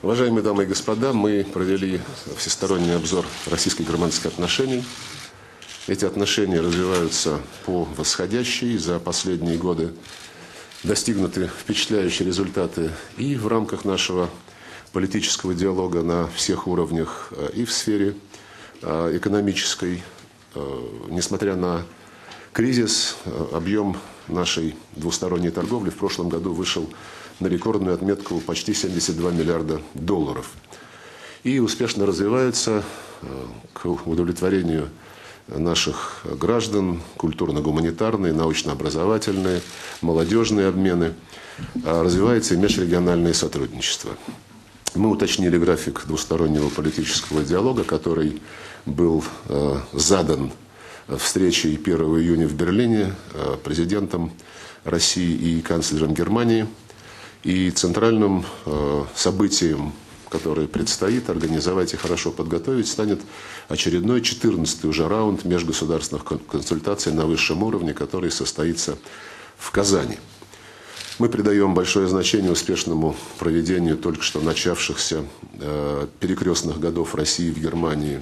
Уважаемые дамы и господа, мы провели всесторонний обзор российско-германских отношений. Эти отношения развиваются по восходящей. За последние годы достигнуты впечатляющие результаты и в рамках нашего политического диалога на всех уровнях, и в сфере экономической. Несмотря на кризис, объем нашей двусторонней торговли в прошлом году вышел на рекордную отметку почти $72 миллиарда. И успешно развивается к удовлетворению наших граждан культурно-гуманитарные, научно-образовательные, молодежные обмены, развивается и межрегиональное сотрудничество. Мы уточнили график двустороннего политического диалога, который был задан встречей 1 июня в Берлине президентом России и канцлером Германии. И центральным событием, которое предстоит организовать и хорошо подготовить, станет очередной 14-й уже раунд межгосударственных консультаций на высшем уровне, который состоится в Казани. Мы придаем большое значение успешному проведению только что начавшихся перекрестных годов России в Германии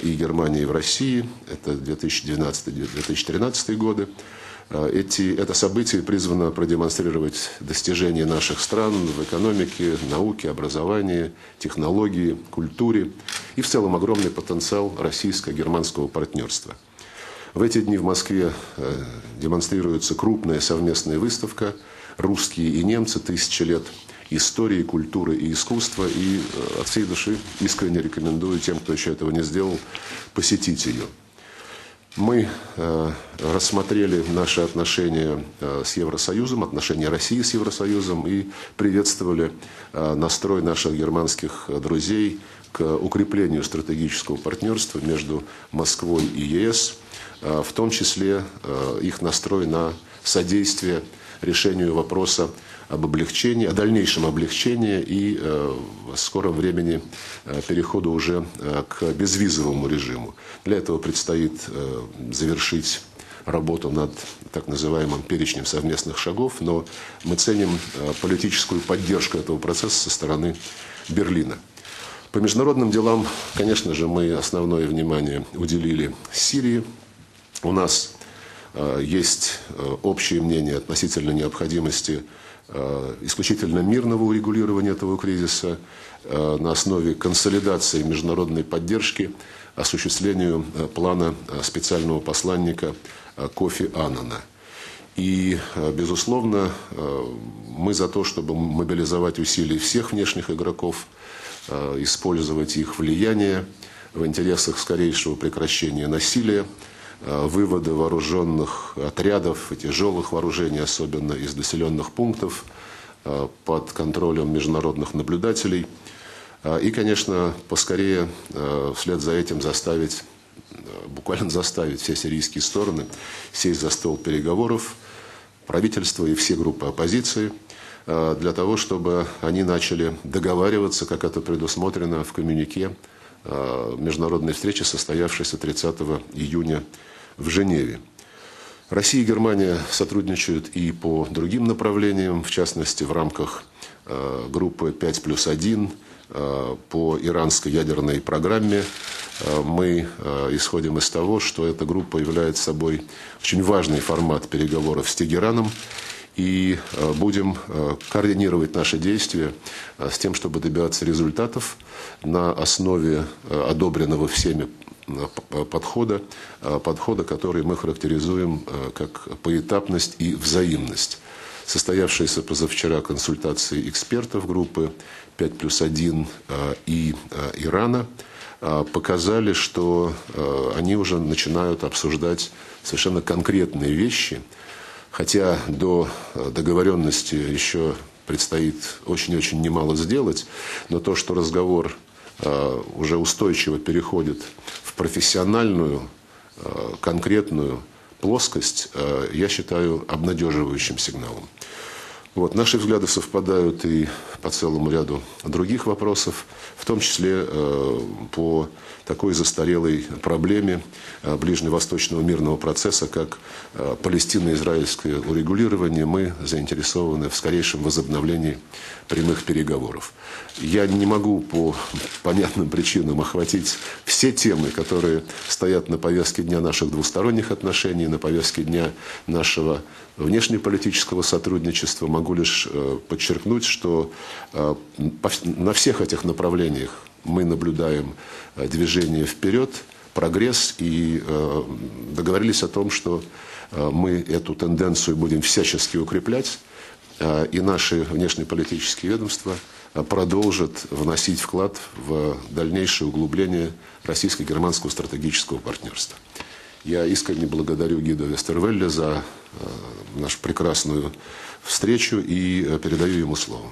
и Германии в России. Это 2012-2013 годы. Это событие призвано продемонстрировать достижения наших стран в экономике, науке, образовании, технологии, культуре и в целом огромный потенциал российско-германского партнерства. В эти дни в Москве демонстрируется крупная совместная выставка «Русские и немцы. 1000 лет истории, культуры и искусства». И от всей души искренне рекомендую тем, кто еще этого не сделал, посетить ее. Мы рассмотрели наши отношения с Евросоюзом, отношения России с Евросоюзом и приветствовали настрой наших германских друзей к укреплению стратегического партнерства между Москвой и ЕС, в том числе их настрой на содействие решению вопроса об облегчении, о дальнейшем облегчении и в скором времени переходу уже к безвизовому режиму. Для этого предстоит завершить работу над так называемым перечнем совместных шагов, но мы ценим политическую поддержку этого процесса со стороны Берлина. По международным делам, конечно же, мы основное внимание уделили Сирии. У нас есть общее мнение относительно необходимости исключительно мирного урегулирования этого кризиса на основе консолидации международной поддержки осуществлению плана специального посланника Кофи Аннана. И, безусловно, мы за то, чтобы мобилизовать усилия всех внешних игроков, использовать их влияние в интересах скорейшего прекращения насилия, вывода вооруженных отрядов и тяжелых вооружений, особенно из населенных пунктов, под контролем международных наблюдателей. И, конечно, поскорее вслед за этим заставить, буквально заставить все сирийские стороны сесть за стол переговоров, правительство и все группы оппозиции, для того, чтобы они начали договариваться, как это предусмотрено в коммюнике международной встречи, состоявшейся 30 июня в Женеве. Россия и Германия сотрудничают и по другим направлениям, в частности, в рамках группы 5+1 по иранской ядерной программе. Мы исходим из того, что эта группа является собой очень важный формат переговоров с Тегераном, и будем координировать наши действия с тем, чтобы добиваться результатов на основе одобренного всеми подхода, который мы характеризуем как поэтапность и взаимность. Состоявшиеся позавчера консультации экспертов группы 5+1 и Ирана показали, что они уже начинают обсуждать совершенно конкретные вещи, хотя до договоренности еще предстоит очень-очень немало сделать, но то, что разговор уже устойчиво переходит в профессиональную, конкретную плоскость, я считаю обнадеживающим сигналом. Вот, наши взгляды совпадают и по целому ряду других вопросов, в том числе по такой застарелой проблеме ближневосточного мирного процесса, как палестино-израильское урегулирование. Мы заинтересованы в скорейшем возобновлении прямых переговоров. Я не могу по понятным причинам охватить все темы, которые стоят на повестке дня наших двусторонних отношений, на повестке дня нашего внешнеполитического сотрудничества. Могу лишь подчеркнуть, что на всех этих направлениях мы наблюдаем движение вперед, прогресс, и договорились о том, что мы эту тенденцию будем всячески укреплять, и наши внешнеполитические ведомства продолжат вносить вклад в дальнейшее углубление российско-германского стратегического партнерства. Я искренне благодарю Гидо Вестервелле за нашу прекрасную встречу и передаю ему слово.